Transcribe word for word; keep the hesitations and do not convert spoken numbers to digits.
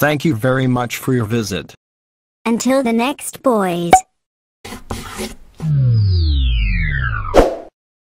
Thank you very much for your visit. Until the next, boys.